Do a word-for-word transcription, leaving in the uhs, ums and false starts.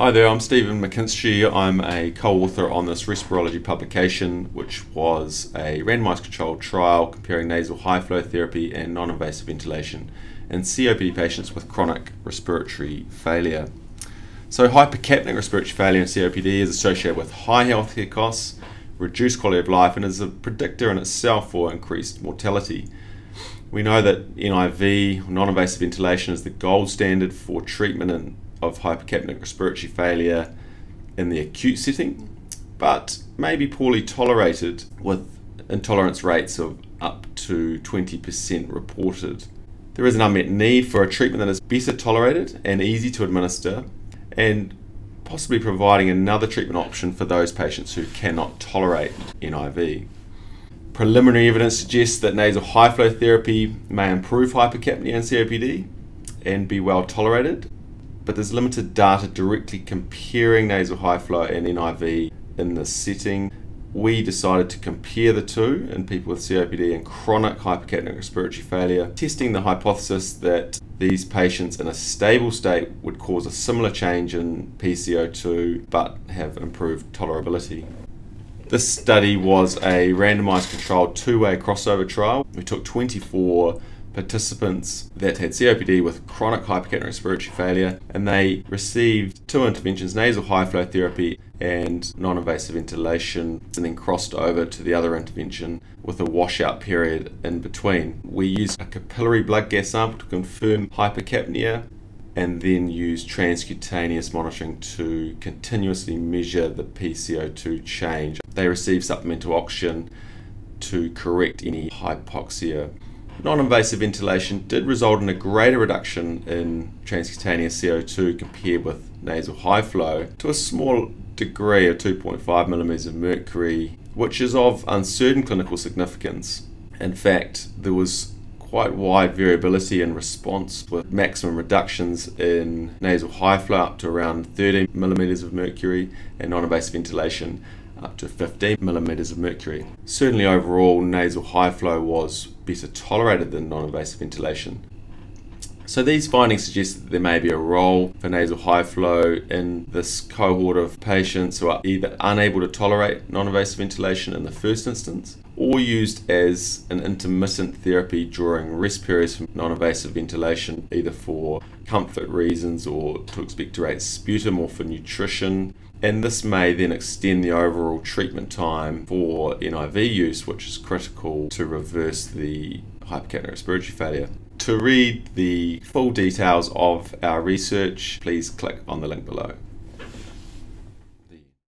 Hi there, I'm Stephen McKinstry. I'm a co-author on this respirology publication, which was a randomized controlled trial comparing nasal high flow therapy and non-invasive ventilation in C O P D patients with chronic respiratory failure. So hypercapnic respiratory failure in C O P D is associated with high healthcare costs, reduced quality of life, and is a predictor in itself for increased mortality. We know that N I V, non-invasive ventilation, is the gold standard for treatment in of hypercapnic respiratory failure in the acute setting, but may be poorly tolerated, with intolerance rates of up to twenty percent reported. There is an unmet need for a treatment that is better tolerated and easy to administer, and possibly providing another treatment option for those patients who cannot tolerate N I V. Preliminary evidence suggests that nasal high flow therapy may improve hypercapnia in C O P D and be well tolerated, but there's limited data directly comparing nasal high flow and N I V in this setting. We decided to compare the two in people with C O P D and chronic hypercapnic respiratory failure, testing the hypothesis that these patients in a stable state would cause a similar change in P C O two but have improved tolerability. This study was a randomized controlled two-way crossover trial. We took twenty-four participants that had C O P D with chronic hypercapnic respiratory failure, and they received two interventions, nasal high flow therapy and non-invasive ventilation, and then crossed over to the other intervention with a washout period in between. We used a capillary blood gas sample to confirm hypercapnia, and then used transcutaneous monitoring to continuously measure the P C O two change. They received supplemental oxygen to correct any hypoxia. Non-invasive ventilation did result in a greater reduction in transcutaneous C O two compared with nasal high flow, to a small degree of two point five millimeters of mercury, which is of uncertain clinical significance. In fact, there was quite wide variability in response, with maximum reductions in nasal high flow up to around thirteen millimeters of mercury and non-invasive ventilation up to fifteen millimeters of mercury. Certainly overall, nasal high flow was better tolerated than non-invasive ventilation. So these findings suggest that there may be a role for nasal high flow in this cohort of patients who are either unable to tolerate non-invasive ventilation in the first instance, or used as an intermittent therapy during rest periods from non-invasive ventilation, either for comfort reasons or to expectorate sputum or for nutrition. And this may then extend the overall treatment time for N I V use, which is critical to reverse the hypercapnic respiratory failure. To read the full details of our research, please click on the link below.